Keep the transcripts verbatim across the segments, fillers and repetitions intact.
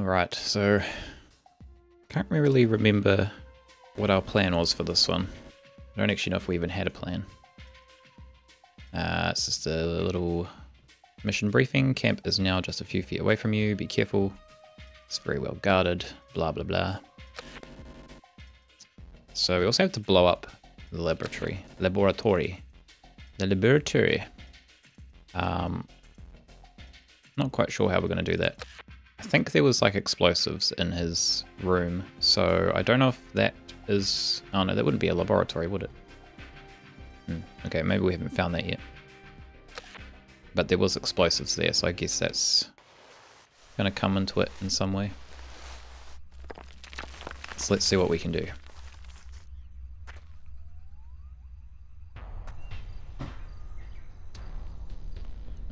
Alright, so can't really remember what our plan was for this one. I don't actually know if we even had a plan. Uh, it's just a little mission briefing. Camp is now just a few feet away from you. Be careful. It's very well guarded. Blah, blah, blah. So we also have to blow up the laboratory. Laboratory. The laboratory. Um, not quite sure how we're going to do that. I think there was like explosives in his room, so I don't know if that is... Oh no, that wouldn't be a laboratory, would it? Hmm. Okay, maybe we haven't found that yet. But there was explosives there, so I guess that's going to come into it in some way. So let's see what we can do.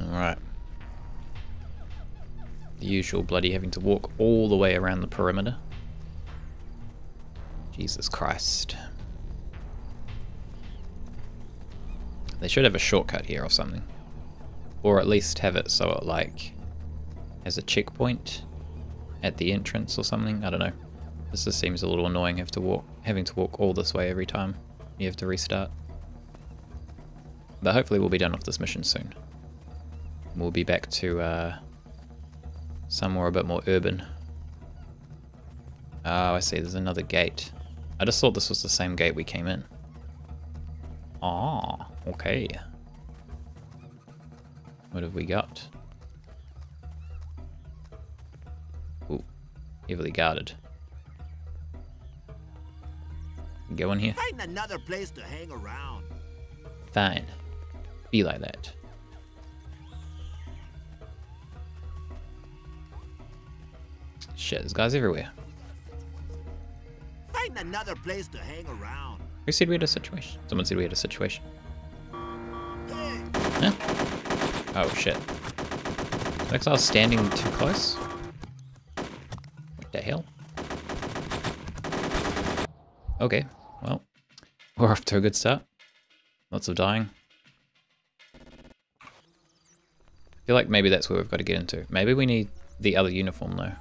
Alright. The usual bloody having to walk all the way around the perimeter. Jesus Christ. They should have a shortcut here or something. Or at least have it so it like has a checkpoint at the entrance or something. I don't know. This just seems a little annoying have to walk having to walk all this way every time you have to restart. But hopefully we'll be done with this mission soon. We'll be back to uh somewhere a bit more urban. Oh, I see. There's another gate. I just thought this was the same gate we came in. Ah, okay. What have we got? Ooh, heavily guarded. Go in here. Find another place to hang around. Fine. Be like that. Shit, there's guys everywhere. Find another place to hang around. Who said we had a situation? Someone said we had a situation. Hey. Huh? Oh shit. Looks like I was standing too close. What the hell? Okay, well, we're off to a good start. Lots of dying. I feel like maybe that's where we've got to get into. Maybe we need the other uniform though.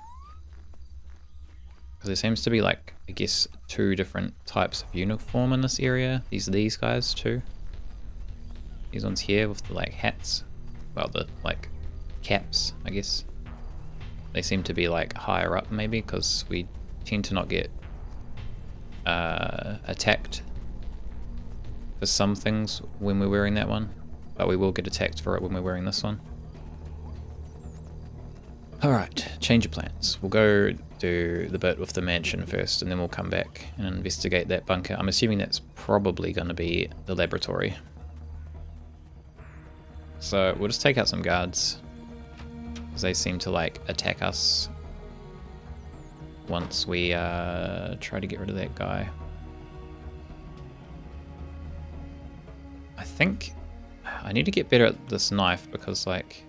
Because there seems to be like, I guess, two different types of uniform in this area. These are these guys too. These ones here with the like hats. Well, the like caps, I guess. They seem to be like higher up maybe because we tend to not get uh, attacked for some things when we're wearing that one. But we will get attacked for it when we're wearing this one. Alright, change of plans. We'll go do the bit with the mansion first and then we'll come back and investigate that bunker. I'm assuming that's probably going to be the laboratory. So we'll just take out some guards because they seem to like attack us once we uh, try to get rid of that guy. I think I need to get better at this knife because like...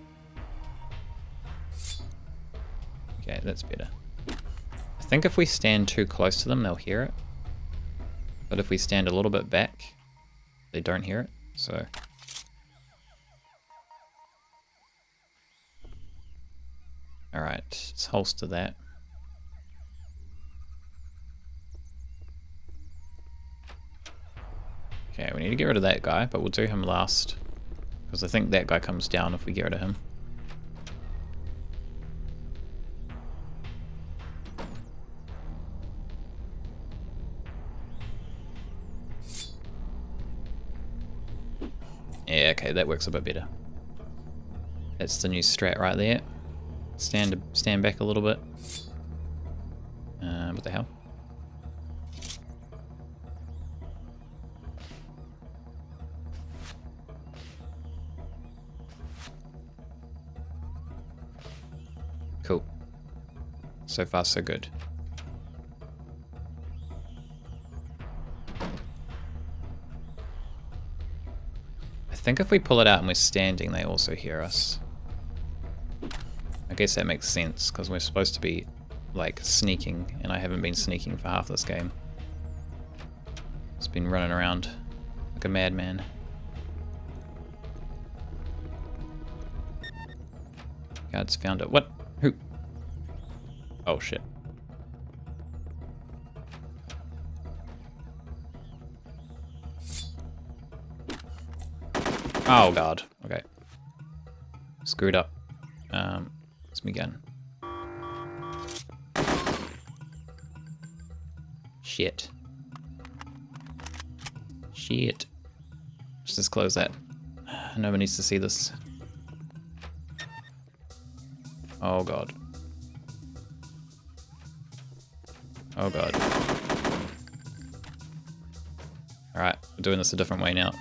Okay, that's better. I think if we stand too close to them, they'll hear it. But if we stand a little bit back, they don't hear it, so... Alright, let's holster that. Okay, we need to get rid of that guy, but we'll do him last. Because I think that guy comes down if we get rid of him. Yeah, okay, that works a bit better. That's the new strat right there. Stand stand back a little bit. Uh, what the hell? Cool. So far, so good. I think if we pull it out and we're standing, they also hear us. I guess that makes sense, because we're supposed to be, like, sneaking, and I haven't been sneaking for half this game. Just been running around like a madman. Guards found it. What? Who? Oh, shit. Oh, God. Okay. Screwed up. Um, let's begin. Shit. Shit. Let's just close that. No one needs to see this. Oh, God. Oh, God. Alright, we're doing this a different way now.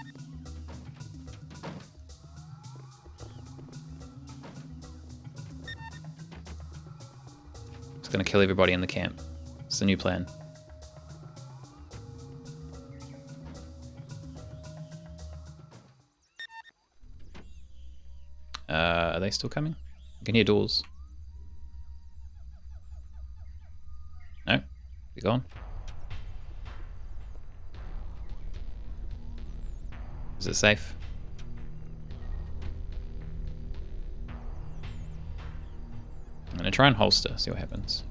It's gonna kill everybody in the camp. It's the new plan. Uh, are they still coming? I can hear doors. No? Be gone. Is it safe? I'm gonna try and holster, see what happens.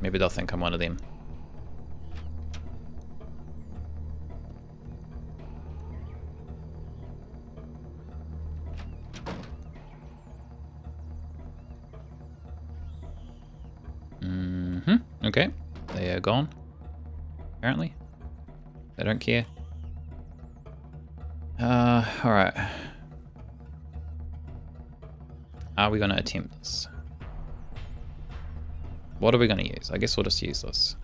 Maybe they'll think I'm one of them. Okay, they are gone, apparently. They don't care. Uh, alright. Are we gonna attempt this? What are we gonna use? I guess we'll just use this.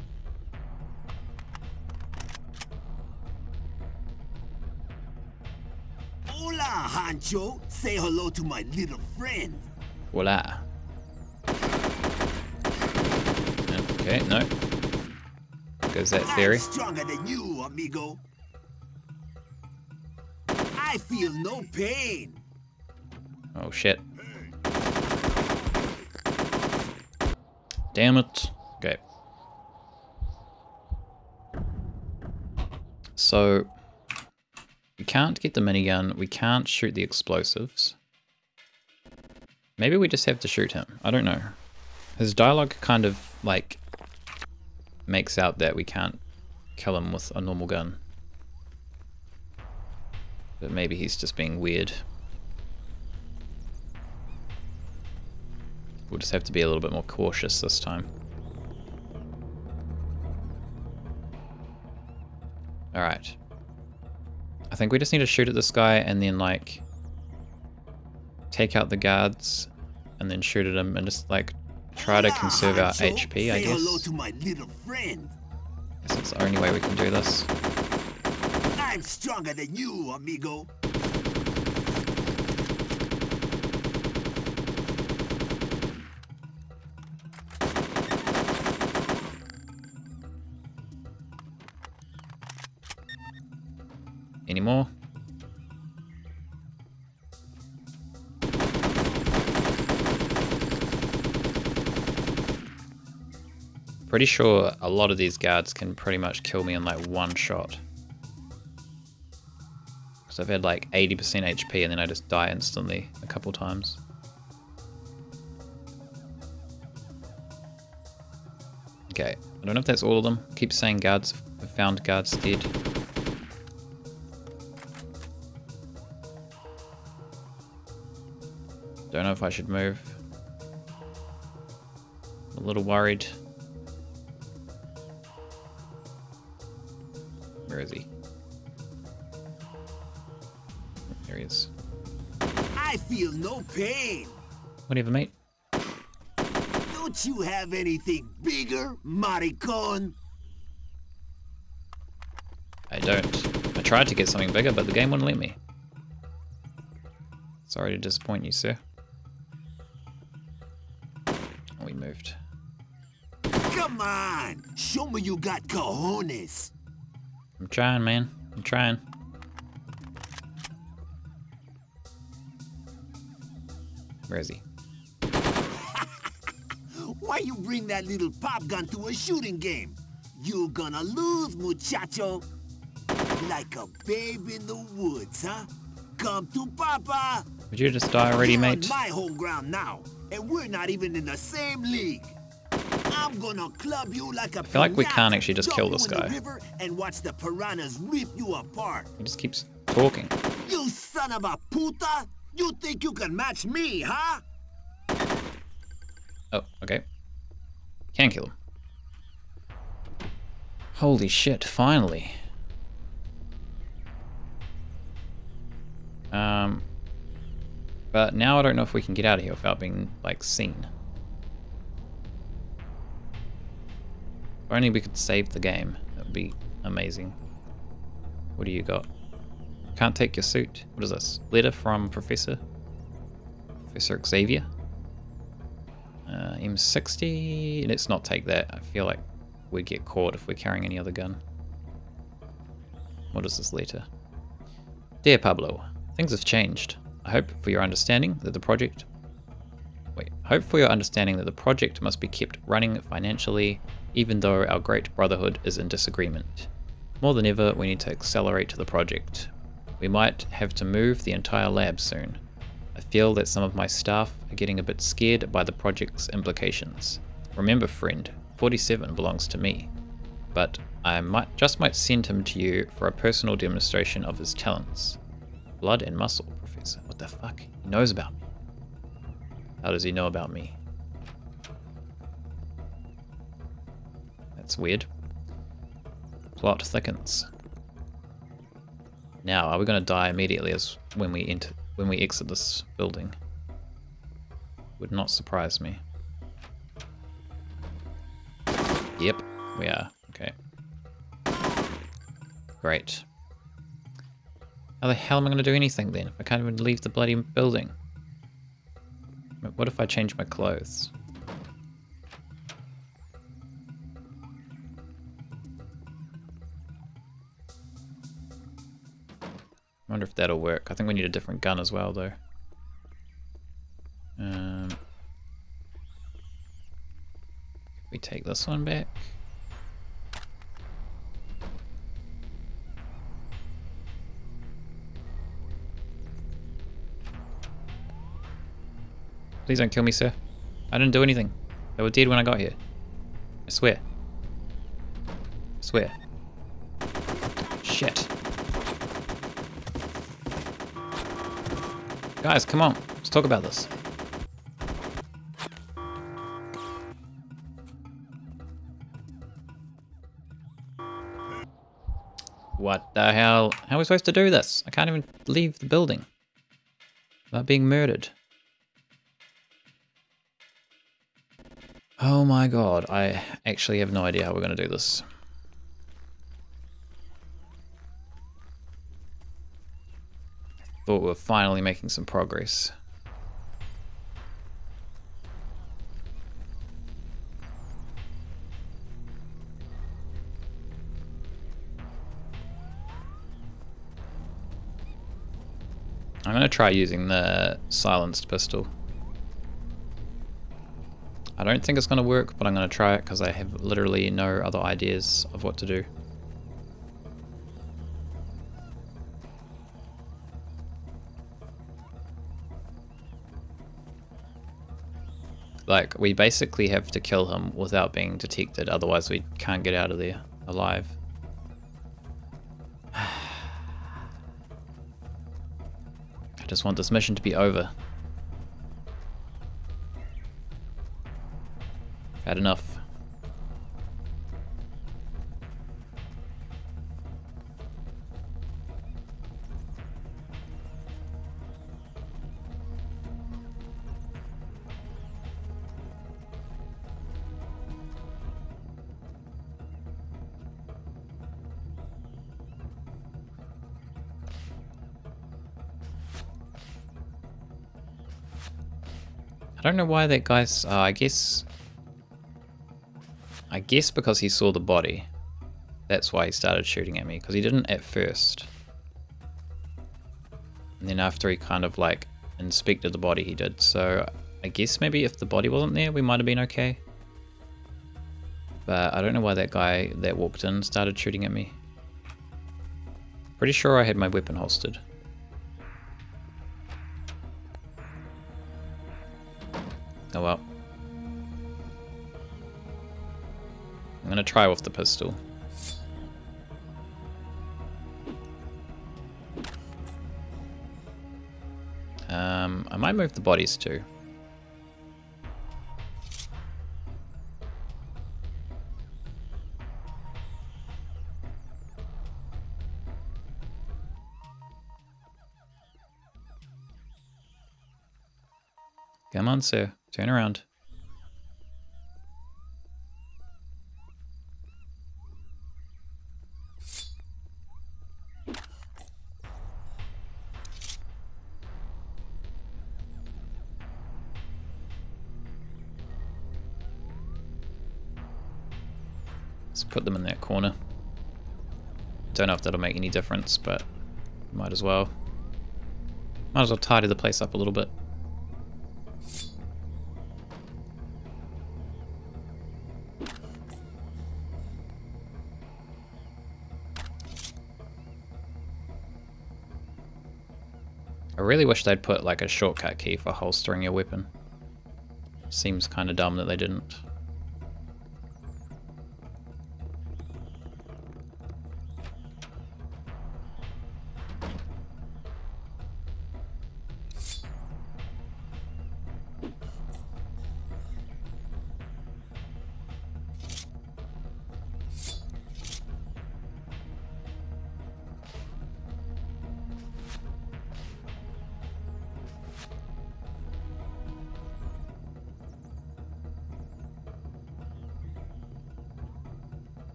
Hola, Hancho. Say hello to my little friend. Hola. Okay, no. Goes that theory. I'm stronger than you, amigo. I feel no pain. Oh shit. Damn it. Okay. So we can't get the minigun, we can't shoot the explosives. Maybe we just have to shoot him. I don't know. His dialogue kind of like makes out that we can't kill him with a normal gun. But maybe he's just being weird. We'll just have to be a little bit more cautious this time. Alright. I think we just need to shoot at this guy and then like take out the guards and then shoot at him and just like try to conserve our H P, I guess. Hello to my little friend. I guess that's the only way we can do this. I'm stronger than you, amigo. Any more? Pretty sure a lot of these guards can pretty much kill me in like one shot. Because I've had like eighty percent H P and then I just die instantly a couple times. Okay, I don't know if that's all of them. I keep saying guards, I've found guards dead. Don't know if I should move. I'm a little worried. Where is he? There he is. I feel no pain. Whatever, mate. Don't you have anything bigger, maricon? I don't. I tried to get something bigger, but the game wouldn't let me. Sorry to disappoint you, sir. Oh, we moved. Come on! Show me you got cojones. I'm trying, man. I'm trying. Where is he? Why you bring that little pop gun to a shooting game? You're gonna lose, muchacho. Like a babe in the woods, huh? Come to Papa. Would you just die already, mate? We're on my home ground now, and we're not even in the same league. I'm gonna club you like a I feel like we can't actually just kill this guy. And watch the piranhas rip you apart. He just keeps talking. You son of a puta! You think you can match me, huh? Oh, okay. Can kill him. Holy shit, finally. Um, but now I don't know if we can get out of here without being, like, seen. If only we could save the game. That would be amazing. What do you got? Can't take your suit. What is this? Letter from Professor? Professor Xavier? Uh, M sixty? Let's not take that. I feel like we'd get caught if we're carrying any other gun. What is this letter? Dear Pablo, things have changed. I hope for your understanding that the project... Wait, I hope for your understanding that the project must be kept running financially, even though our great brotherhood is in disagreement. More than ever, we need to accelerate the project. We might have to move the entire lab soon. I feel that some of my staff are getting a bit scared by the project's implications. Remember, friend, forty-seven belongs to me, but I might just might send him to you for a personal demonstration of his talents. Blood and muscle, Professor. What the fuck? He knows about me. How does he know about me? That's weird. The plot thickens. Now, are we going to die immediately as when we enter, when we exit this building? Would not surprise me. Yep, we are. Okay. Great. How the hell am I going to do anything then if I can't even leave the bloody building? What if I change my clothes? I wonder if that'll work. I think we need a different gun as well, though. Um, we take this one back. Please don't kill me, sir. I didn't do anything. They were dead when I got here. I swear. I swear. Shit. Guys, come on. Let's talk about this. What the hell? How are we supposed to do this? I can't even leave the building without being murdered. Oh my god, I actually have no idea how we're going to do this. Thought we were finally making some progress. I'm going to try using the silenced pistol. I don't think it's going to work, but I'm going to try it because I have literally no other ideas of what to do. Like, we basically have to kill him without being detected, otherwise we can't get out of there alive. I just want this mission to be over. Had enough. I don't know why that guy's, uh, I guess... I guess because he saw the body, that's why he started shooting at me, because he didn't at first. And then after he kind of like inspected the body he did, so I guess maybe if the body wasn't there we might have been okay. But I don't know why that guy that walked in started shooting at me. Pretty sure I had my weapon holstered. Oh well. I'm gonna try with the pistol. Um, I might move the bodies too. Come on, sir. Turn around. Let's put them in that corner. Don't know if that'll make any difference, but might as well. Might as well tidy the place up a little bit. I really wish they'd put like a shortcut key for holstering your weapon. Seems kind of dumb that they didn't.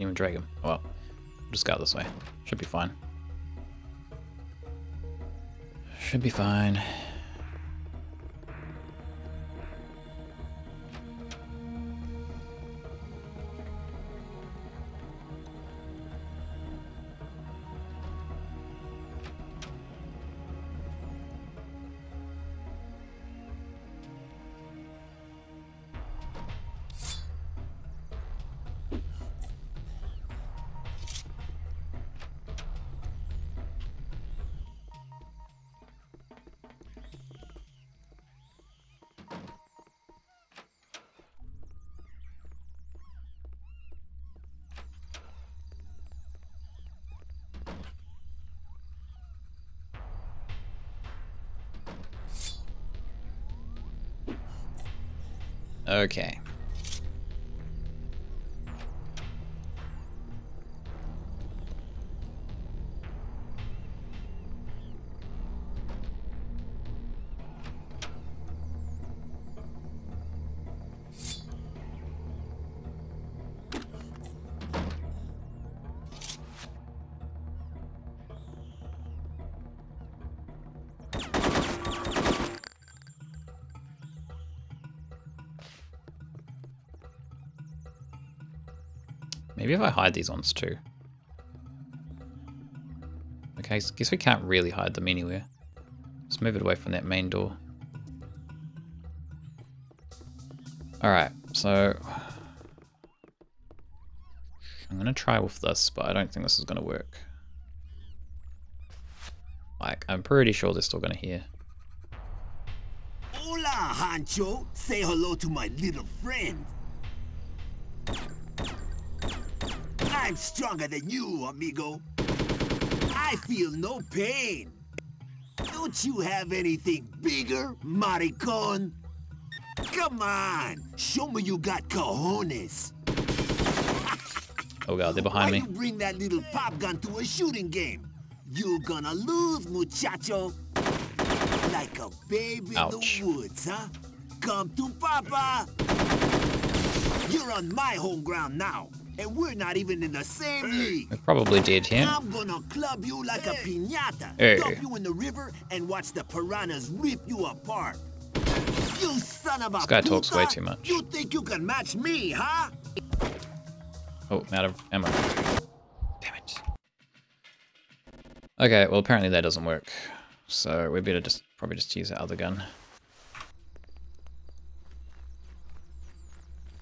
Even drag him. Well, just go this way. Should be fine. Should be fine. Okay. Maybe if I hide these ones too. Okay, I guess we can't really hide them anywhere. Let's move it away from that main door. Alright, so I'm gonna try with this, but I don't think this is gonna work. Like, I'm pretty sure they're still gonna hear. Hola, Hancho! Say hello to my little friend! I'm stronger than you, amigo. I feel no pain. Don't you have anything bigger, maricon? Come on, show me you got cojones. Oh god, they're behind me. Why you bring that little pop gun to a shooting game? You're gonna lose, muchacho. Like a baby Ouch. in the woods, huh? Come to papa. You're on my home ground now. And we're not even in the same league. We're probably dead here. I'm gonna club you like a piñata, hey. Dump you in the river, and watch the piranhas rip you apart. You son of a This guy puta, talks way too much. You think you can match me, huh? Oh, I'm out of ammo. Damn it. Okay, well apparently that doesn't work. So we better just probably just use our other gun.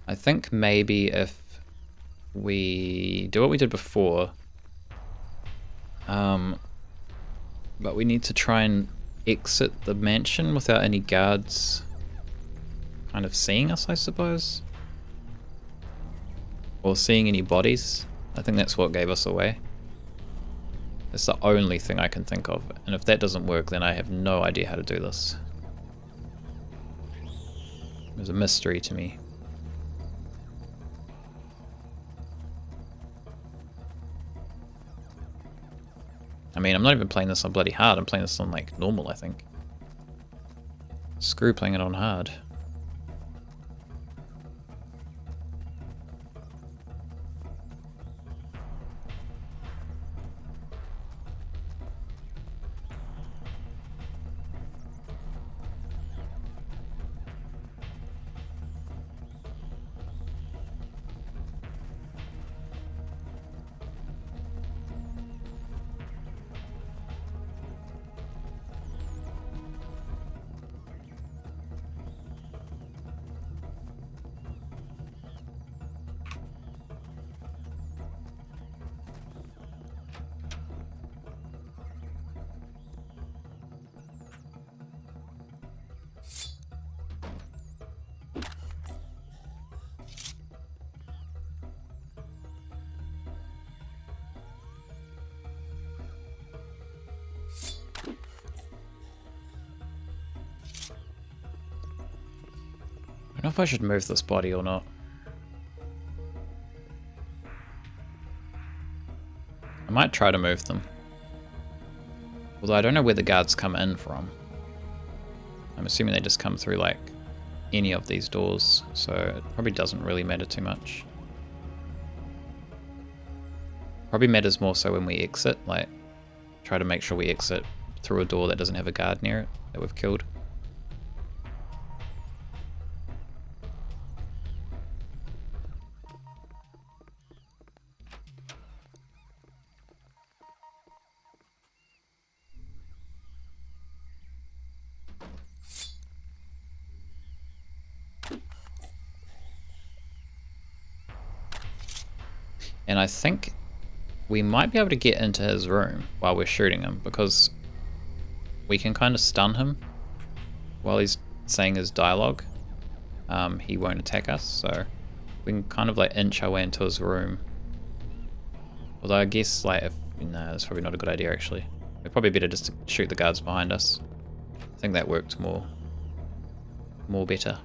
I think maybe if we do what we did before, um, but we need to try and exit the mansion without any guards kind of seeing us, I suppose, or seeing any bodies. I think that's what gave us away. It's the only thing I can think of, and if that doesn't work, then I have no idea how to do this. It was a mystery to me. I mean, I'm not even playing this on bloody hard, I'm playing this on, like, normal, I think. Screw playing it on hard. I don't know if I should move this body or not. I might try to move them. Although I don't know where the guards come in from. I'm assuming they just come through like any of these doors, so it probably doesn't really matter too much. Probably matters more so when we exit, like try to make sure we exit through a door that doesn't have a guard near it that we've killed. And I think we might be able to get into his room while we're shooting him, because we can kind of stun him while he's saying his dialogue. Um, he won't attack us, so we can kind of like inch our way into his room. Although I guess like, if, no, that's probably not a good idea actually. We're probably better just to shoot the guards behind us. I think that worked more, more better.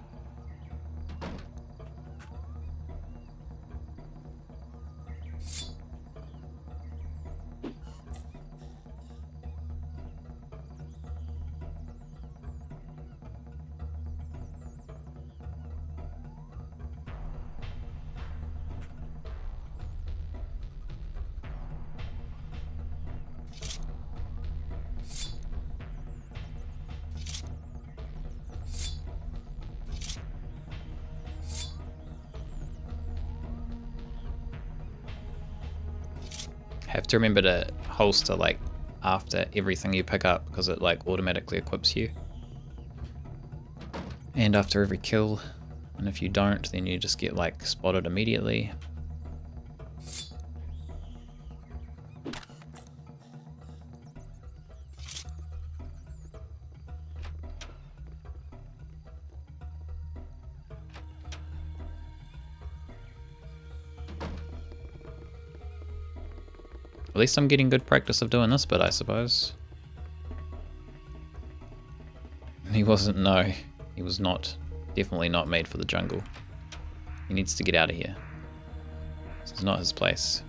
Have to remember to holster like after everything you pick up, because it like automatically equips you. And after every kill, and if you don't, then you just get like spotted immediately. At least I'm getting good practice of doing this bit, I suppose. He wasn't, no. He was not, definitely not made for the jungle. He needs to get out of here. This is not his place.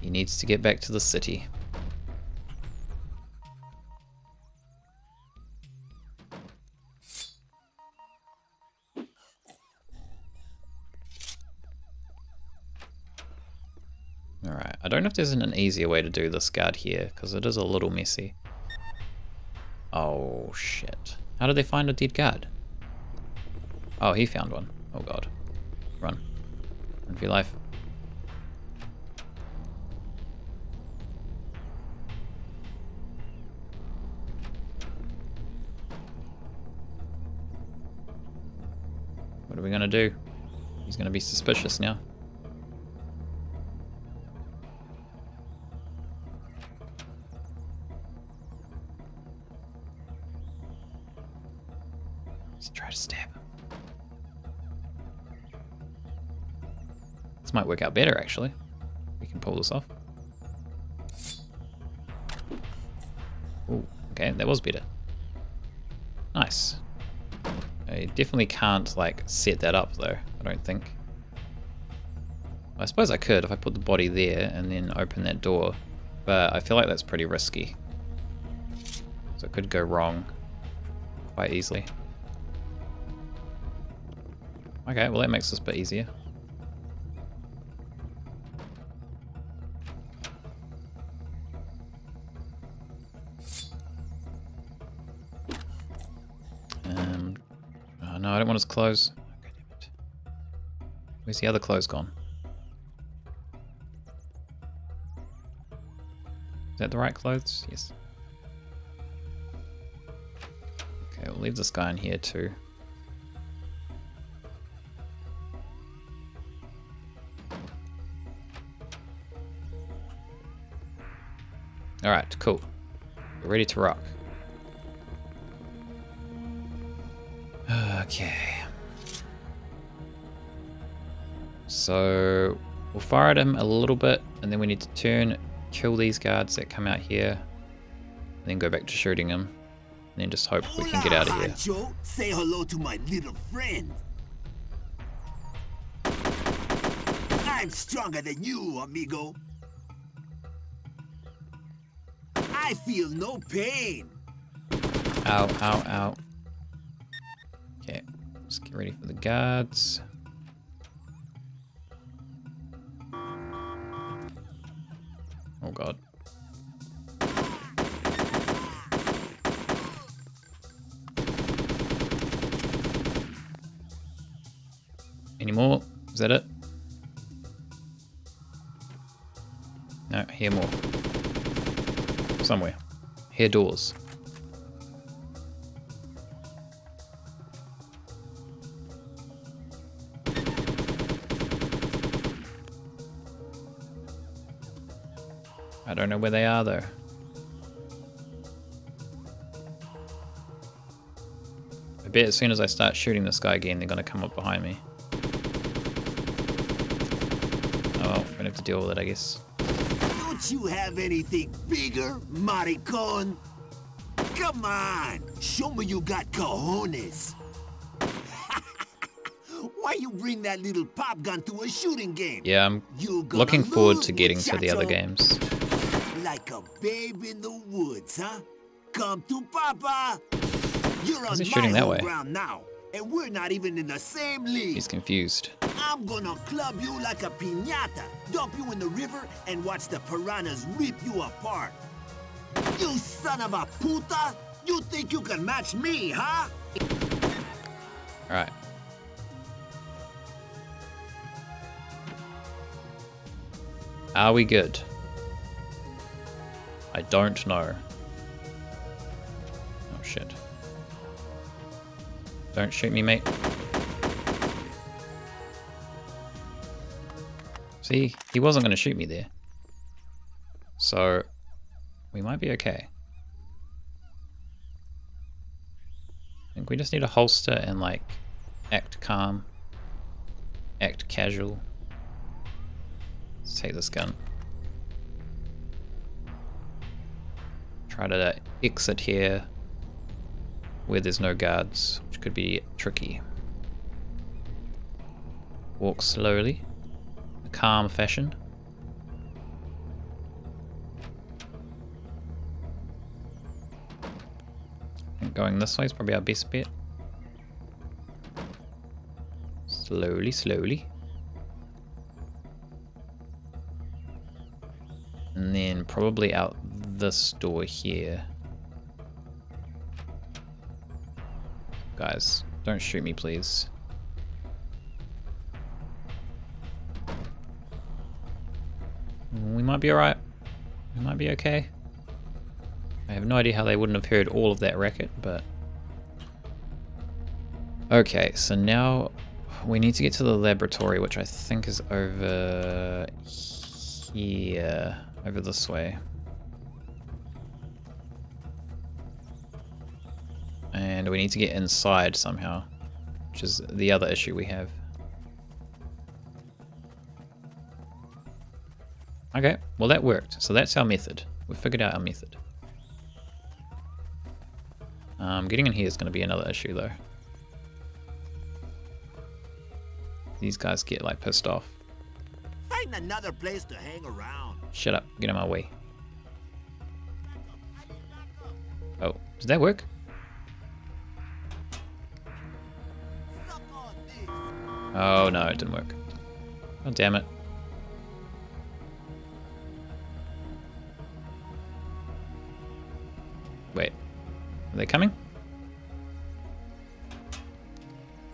He needs to get back to the city. don't know if there's an easier way to do this guard here, because it is a little messy. Oh shit. How did they find a dead guard? Oh, he found one. Oh god. Run. Run for your life. What are we gonna do? He's gonna be suspicious now. Let's try to stab him. This might work out better actually. We can pull this off. Ooh, okay, that was better. Nice. I definitely can't like set that up though, I don't think. I suppose I could if I put the body there and then open that door, but I feel like that's pretty risky. So it could go wrong quite easily. Okay, well that makes this a bit easier. No, I don't want his clothes. Okay, damn it. Where's the other clothes gone? Is that the right clothes? Yes. Okay, we'll leave this guy in here too. Alright, cool. We're ready to rock. Okay, so we'll fire at him a little bit and then we need to turn, kill these guards that come out here, and then go back to shooting him, and then just hope we can get out of here. Hancho, say hello to my little friend. I'm stronger than you, amigo. I feel no pain. Ow, ow, ow. Okay, let's get ready for the guards. Oh god. Any more? Is that it? No, hear more. Somewhere. Hear doors. I don't know where they are though. I bet as soon as I start shooting this guy again, they're gonna come up behind me. Oh, I'm gonna have to deal with it, I guess. Don't you have anything bigger, maricon? Come on, show me you got cojones. Why you bring that little pop gun to a shooting game? Yeah, I'm looking forward to getting to the other games. Like a babe in the woods, huh? Come to Papa. You're on my home ground now, and we're not even in the same league. He's confused. I'm gonna club you like a piñata, dump you in the river, and watch the piranhas rip you apart. You son of a puta! You think you can match me, huh? All right. Are we good? I don't know. Oh shit. Don't shoot me, mate. See, he wasn't going to shoot me there. So, we might be okay. I think we just need a holster and like, act calm. Act casual. Let's take this gun. Try to exit here where there's no guards, which could be tricky. Walk slowly, in a calm fashion. I think going this way is probably our best bet. Slowly, slowly. and then probably out this door here. Guys, don't shoot me, please. We might be alright. We might be okay. I have no idea how they wouldn't have heard all of that racket, but... Okay, so now we need to get to the laboratory, which I think is over here. Over this way. And we need to get inside somehow, which is the other issue we have. Okay, well that worked. So that's our method. We've figured out our method. Um, getting in here is going to be another issue though. These guys get like pissed off. Find another place to hang around. Shut up, get in my way. Oh, did that work? Oh no, it didn't work. Oh damn it. Wait, are they coming?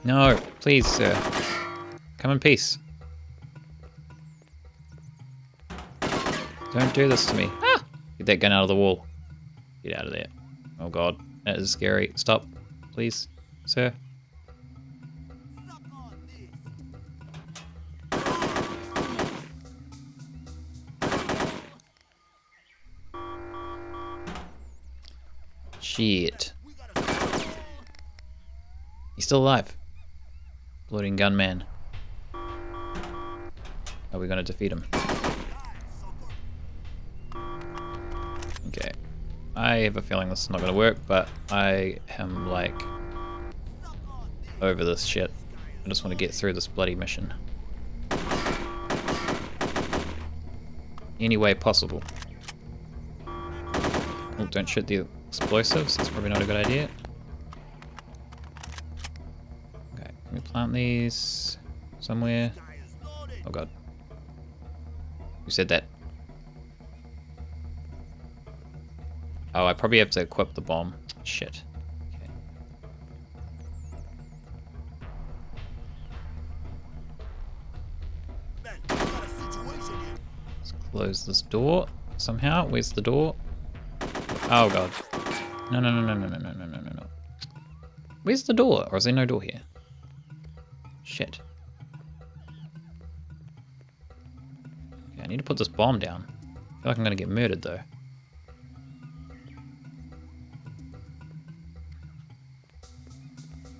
No, please sir. Come in peace. Don't do this to me. Ah! Get that gun out of the wall. Get out of there. Oh god, that is scary. Stop, please, sir. Shit. He's still alive. Bloating gunman. Are we gonna defeat him? Okay. I have a feeling this is not gonna work, but I am like over this shit. I just want to get through this bloody mission. Any way possible. Oh, don't shoot the explosives, that's probably not a good idea. Okay, can we plant these somewhere? Oh god. Who said that? Oh, I probably have to equip the bomb. Shit. Okay. Let's close this door somehow. Where's the door? Oh god. No, no, no, no, no, no, no, no, no, no. Where's the door? Or is there no door here? Shit. Okay, I need to put this bomb down. I feel like I'm gonna get murdered though.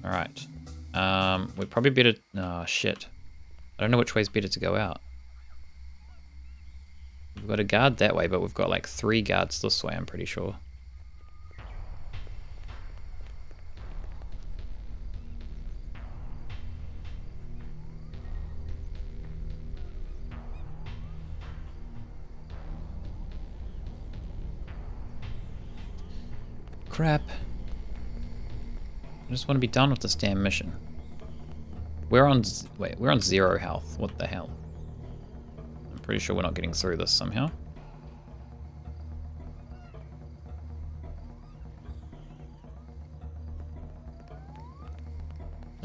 Alright. Um, we're probably better... Oh, shit. I don't know which way's better to go out. We've got a guard that way, but we've got like three guards this way, I'm pretty sure. Crap. I just want to be done with this damn mission. We're on... Wait, we're on zero health. What the hell? I'm pretty sure we're not getting through this somehow.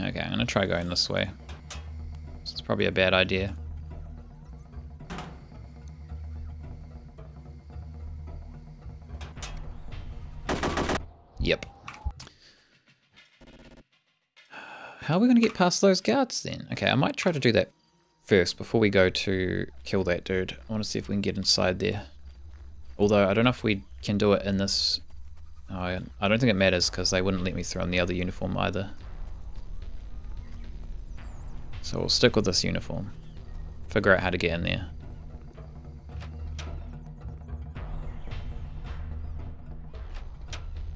Okay, I'm gonna try going this way. It's probably a bad idea. Yep. How are we gonna get past those guards then? Okay, I might try to do that first, before we go to kill that dude. I want to see if we can get inside there. Although, I don't know if we can do it in this... Oh, I don't think it matters, because they wouldn't let me throw on the other uniform either. So we'll stick with this uniform. Figure out how to get in there.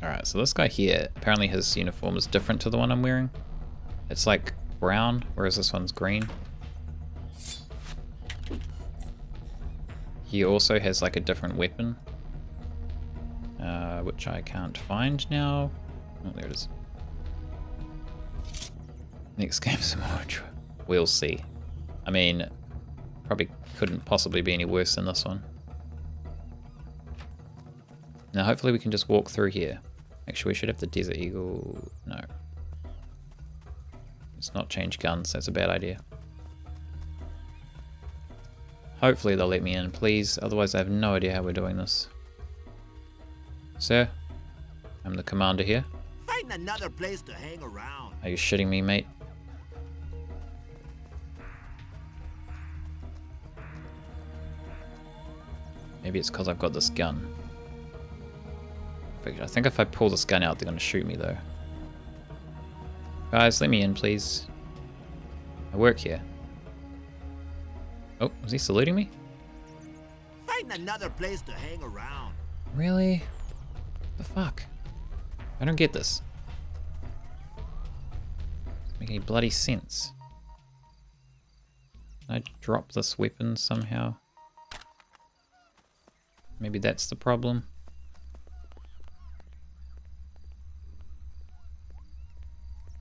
Alright, so this guy here, apparently his uniform is different to the one I'm wearing. It's like brown, whereas this one's green. He also has like a different weapon, uh, which I can't find now. Oh, there it is. Next game, some more. We'll see. I mean, probably couldn't possibly be any worse than this one. Now hopefully we can just walk through here. Actually we should have the Desert Eagle. No. Let's not change guns, that's a bad idea. Hopefully they'll let me in, please, otherwise I have no idea how we're doing this. Sir, I'm the commander here. Find another place to hang around. Are you shitting me, mate? Maybe it's because I've got this gun. I think if I pull this gun out, they're going to shoot me, though. Guys, let me in, please. I work here. Oh, was he saluting me? Find another place to hang around. Really? The fuck? I don't get this. Doesn't make any bloody sense. Can I drop this weapon somehow? Maybe that's the problem.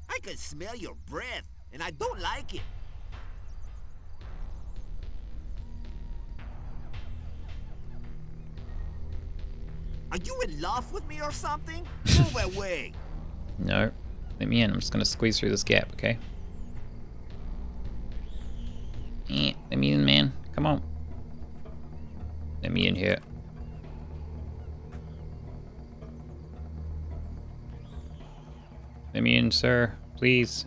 I can smell your breath, and I don't like it. Are you in love with me or something? Move away. No. Let me in. I'm just going to squeeze through this gap, okay? Eh, let me in, man. Come on. Let me in here. Let me in, sir. Please.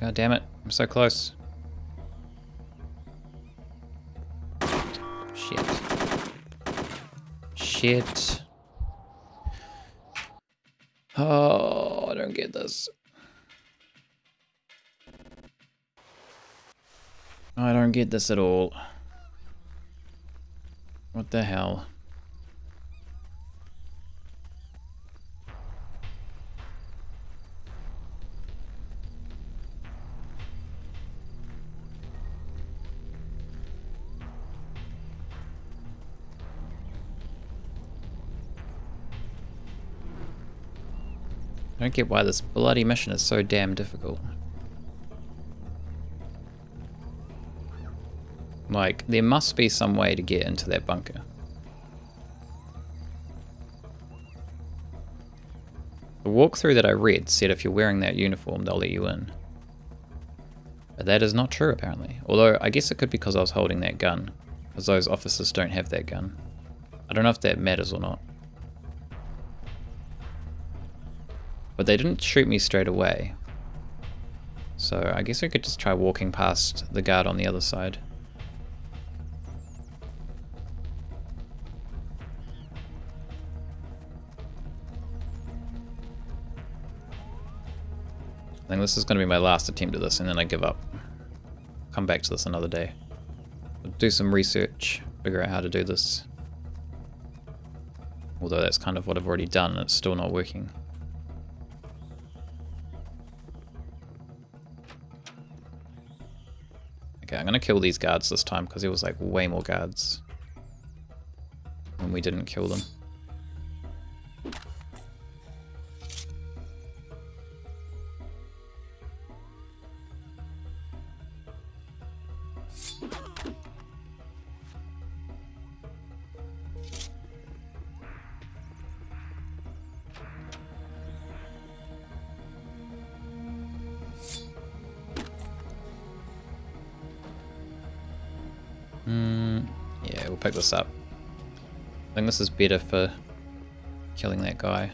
God damn it. I'm so close. Shit. Shit. Oh, I don't get this. I don't get this at all. What the hell? I don't get why this bloody mission is so damn difficult. Like, there must be some way to get into that bunker. The walkthrough that I read said if you're wearing that uniform, they'll let you in. But that is not true, apparently. Although, I guess it could be because I was holding that gun. Because those officers don't have that gun. I don't know if that matters or not. But they didn't shoot me straight away. So I guess we could just try walking past the guard on the other side. I think this is going to be my last attempt at this and then I give up. Come back to this another day. We'll do some research, figure out how to do this. Although that's kind of what I've already done and it's still not working. Okay, I'm gonna kill these guards this time because there was like way more guards when we didn't kill them. Pick this up. I think this is better for killing that guy.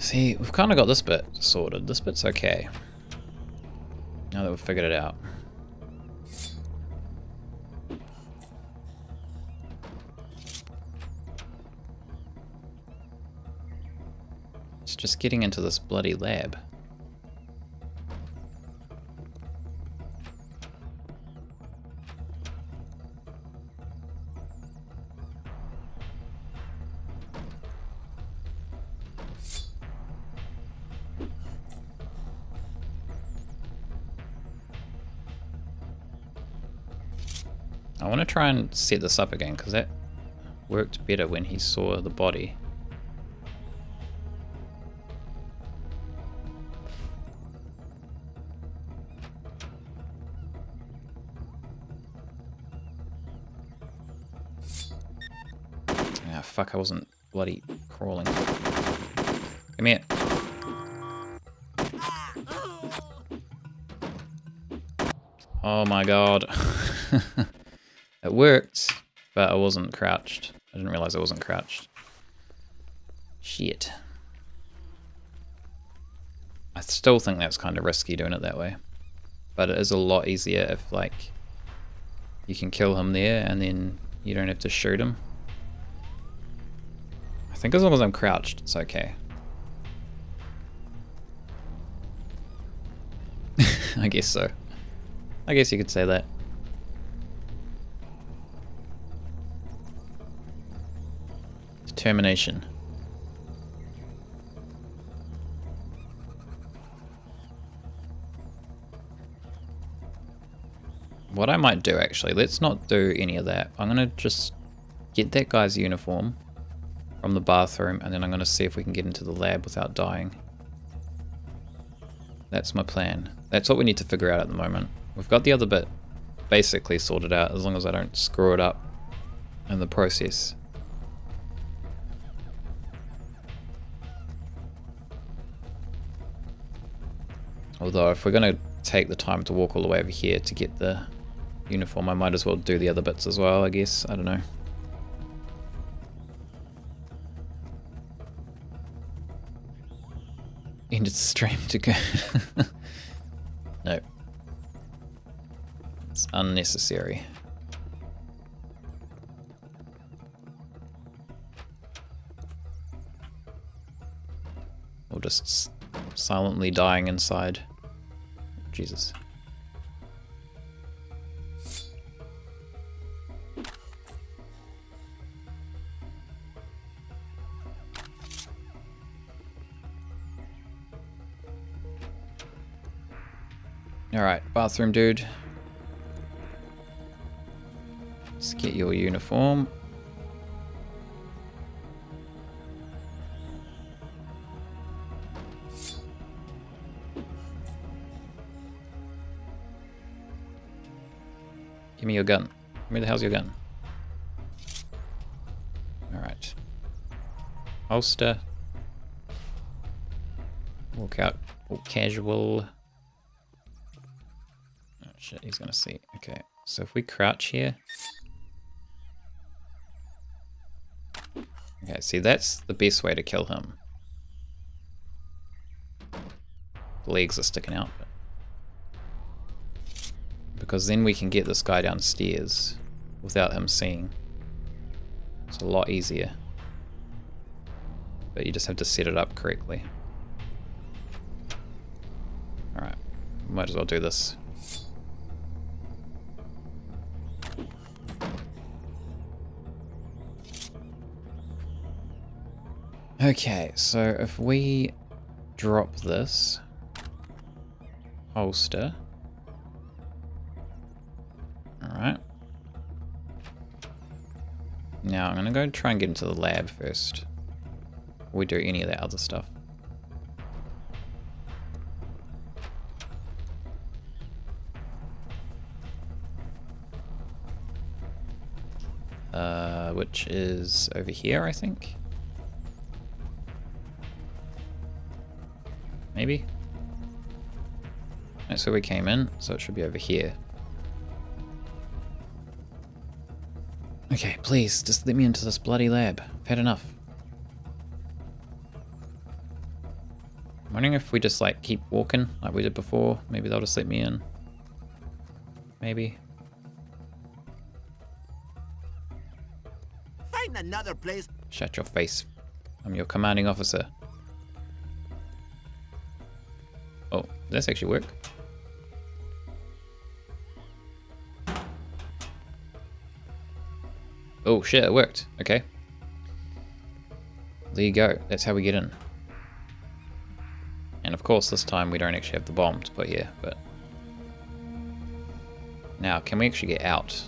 See, we've kind of got this bit sorted. This bit's okay. Now that we've figured it out. It's just getting into this bloody lab. I want to try and set this up again, because that worked better when he saw the body. Ah, fuck, I wasn't bloody crawling. Come here. Oh my god. It worked, but I wasn't crouched. I didn't realize I wasn't crouched. Shit. I still think that's kind of risky doing it that way. But it is a lot easier if, like, you can kill him there and then you don't have to shoot him. I think as long as I'm crouched, it's okay. I guess so. I guess you could say that. Determination. What I might do, actually, let's not do any of that. I'm gonna just get that guy's uniform from the bathroom, and then I'm gonna see if we can get into the lab without dying. That's my plan. That's what we need to figure out at the moment. We've got the other bit basically sorted out, as long as I don't screw it up in the process. Although if we're going to take the time to walk all the way over here to get the uniform, I might as well do the other bits as well, I guess. I don't know. Ended stream to go. No. It's unnecessary. We'll just silently dying inside. Jesus. All right, bathroom dude. Let's get your uniform. Give me your gun. Where the hell's your gun? Alright. Holster. Walk out. All casual. Oh shit, he's gonna see. Okay, so if we crouch here. Okay, see, that's the best way to kill him. The legs are sticking out. But because then we can get this guy downstairs without him seeing. It's a lot easier. But you just have to set it up correctly. Alright, might as well do this. Okay, so if we drop this holster. Alright. Now I'm gonna go try and get into the lab first. Before we do any of that other stuff. Uh, which is over here, I think. Maybe. That's where we came in, so it should be over here. Okay, please, just let me into this bloody lab. I've had enough. I'm wondering if we just, like, keep walking like we did before. Maybe they'll just let me in. Maybe. Find another place. Shut your face. I'm your commanding officer. Does this actually work? Oh shit, it worked. Okay. There you go. That's how we get in. And of course this time we don't actually have the bomb to put here, but... Now, can we actually get out?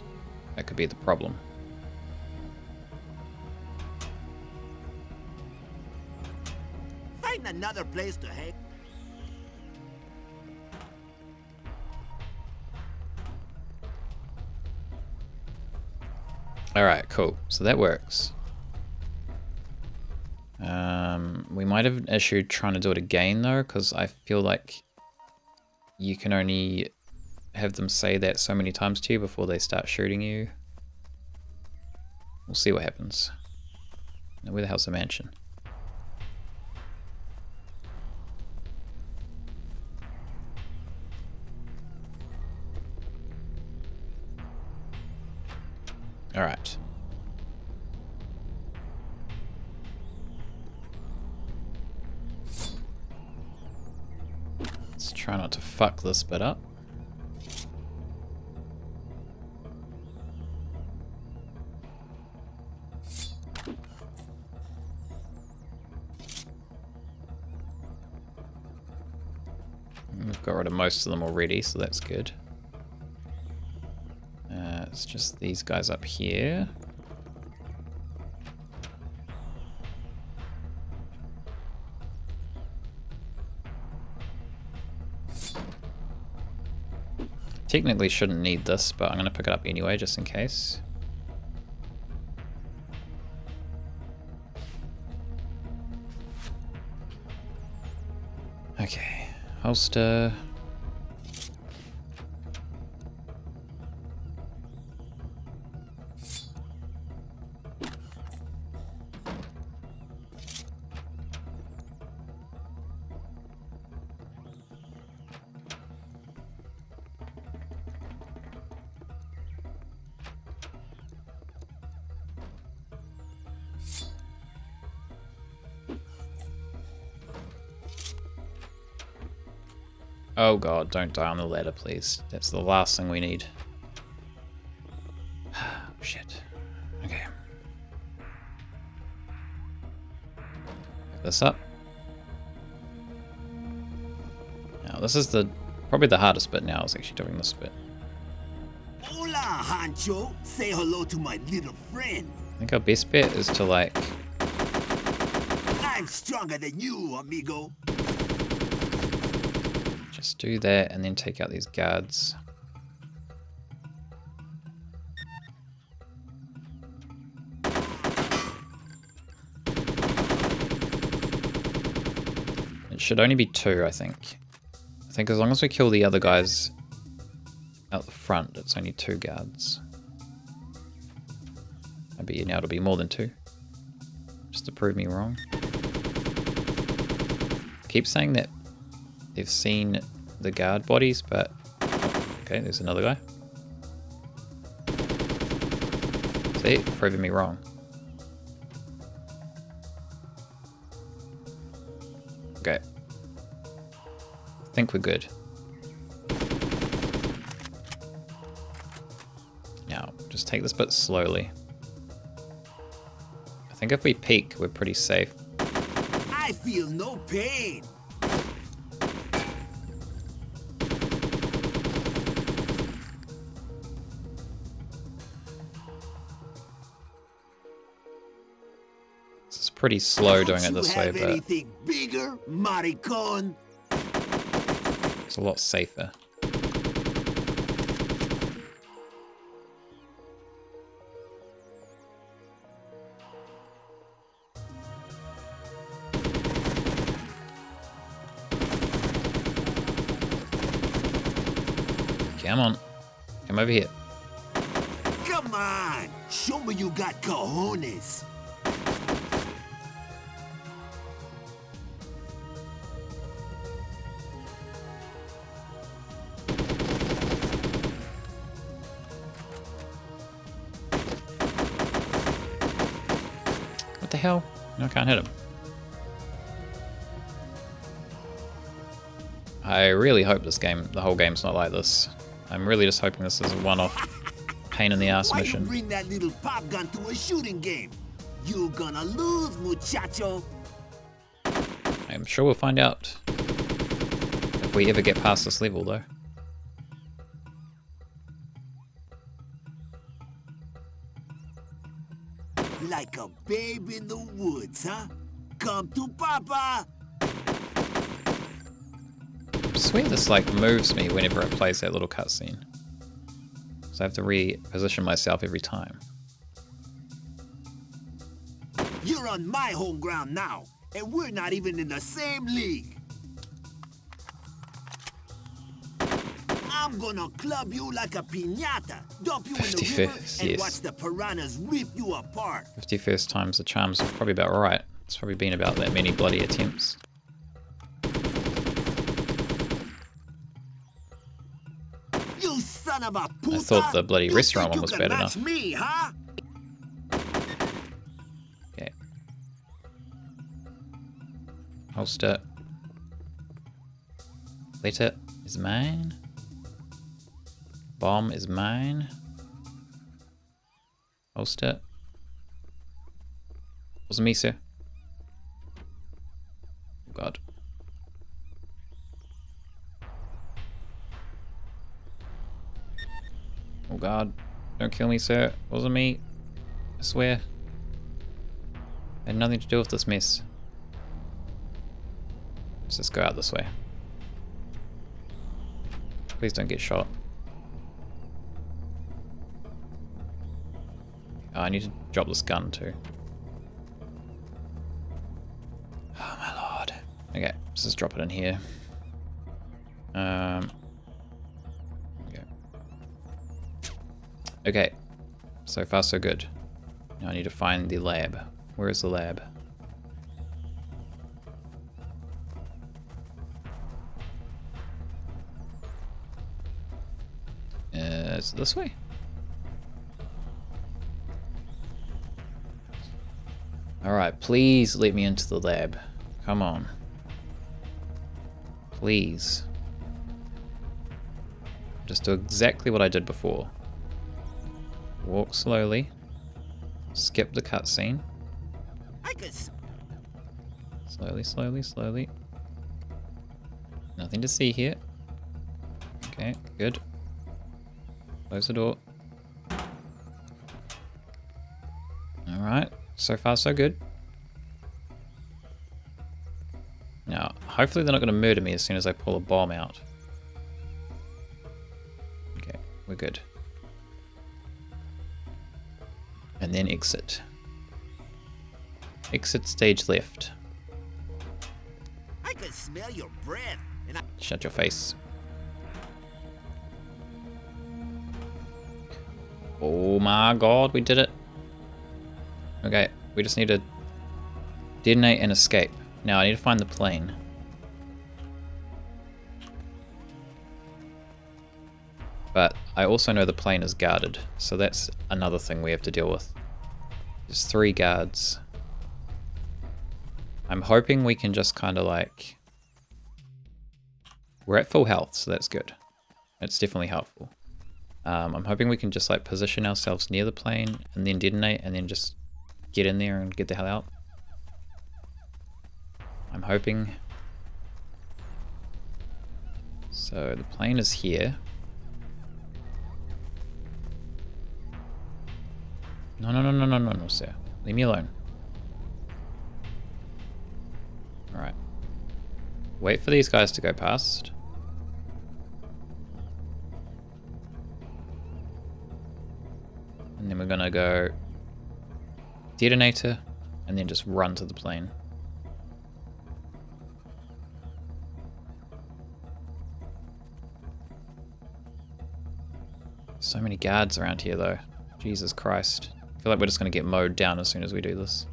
That could be the problem. Find another place to hang. Alright, cool. So that works. Um, we might have an issue trying to do it again though, because I feel like you can only have them say that so many times to you before they start shooting you. We'll see what happens. Now, where the hell's the mansion? All right. Let's try not to fuck this bit up. We've got rid of most of them already, so that's good. Uh, it's just these guys up here. Technically shouldn't need this, but I'm going to pick it up anyway, just in case. Okay, holster. Oh god, don't die on the ladder, please. That's the last thing we need. Shit. Okay. Pick this up. Now, this is the probably the hardest bit now, is actually doing this bit. Hola, Hancho. Say hello to my little friend. I think our best bet is to, like... I'm stronger than you, amigo. Just do that and then take out these guards. It should only be two, I think. I think as long as we kill the other guys out the front, it's only two guards. I bet you now it'll be more than two. Just to prove me wrong. Keep saying that. They've seen the guard bodies, but... Okay, there's another guy. See, proving me wrong. Okay. I think we're good. Now, just take this bit slowly. I think if we peek, we're pretty safe. I feel no pain. Pretty slow doing it this way, but bigger, maricon. It's a lot safer. Come on, come over here. Come on, show me you got cojones. Hell? No, I can't hit him. I really hope this game, the whole game's not like this. I'm really just hoping this is a one-off pain in the ass mission. Why you bring that little pop gun to a shooting game? You're gonna lose, muchacho. I'm sure we'll find out if we ever get past this level, though. Like a babe in the woods, huh? Come to Papa! I swear this, like, moves me whenever it plays that little cutscene. So I have to reposition myself every time. You're on my home ground now, and we're not even in the same league. I'm gonna club you like a piñata, dump you in the river, and yes. Watch the piranhas rip you apart. fifty-first times the charms is probably about right. It's probably been about that many bloody attempts. You son of a puta. I thought the bloody you restaurant one was bad enough. Me, huh? Okay. Holster. Letter is mine. Bomb is mine. Holster. Wasn't me, sir. God. Oh God, don't kill me, sir. Wasn't me. I swear. I had nothing to do with this mess. Let's just go out this way. Please don't get shot. Oh, I need to drop this gun too. Oh my lord. Okay, let's just drop it in here. Um. Okay, so far so good. Now I need to find the lab. Where is the lab? Uh, is it this way? Alright, please let me into the lab. Come on. Please. Just do exactly what I did before. Walk slowly. Skip the cutscene. Slowly, slowly, slowly. Nothing to see here. Okay, good. Close the door. Alright, so far so good. Now, hopefully they're not going to murder me as soon as I pull a bomb out. Okay, we're good. And then exit. Exit stage left. I can smell your breath and I shut your face. Oh my god, we did it. Okay, we just need to detonate and escape. Now I need to find the plane. But I also know the plane is guarded, so that's another thing we have to deal with. There's three guards. I'm hoping we can just kind of like... We're at full health, so that's good. That's definitely helpful. Um, I'm hoping we can just like position ourselves near the plane and then detonate and then just get in there and get the hell out. I'm hoping. So the plane is here. No, no, no, no, no, no, no, sir. Leave me alone. Alright. Wait for these guys to go past. And then we're gonna go detonator and then just run to the plane. So many guards around here though. Jesus Christ. I feel like we're just going to get mowed down as soon as we do this.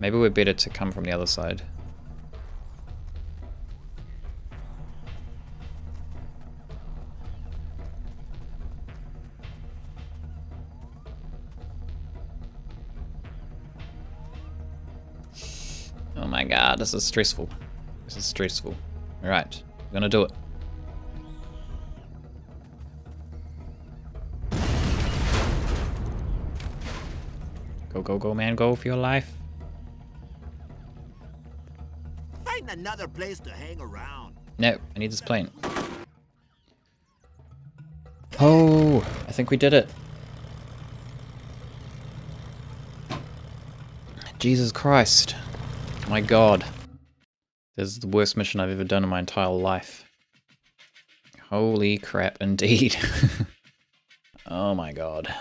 Maybe we're better to come from the other side. Oh my god, this is stressful. This is stressful. Alright, We're gonna do it. Go, go, go, man. Go for your life. Find another place to hang around. No, I need this plane. Oh, I think we did it. Jesus Christ. My God. This is the worst mission I've ever done in my entire life. Holy crap indeed. Oh my God.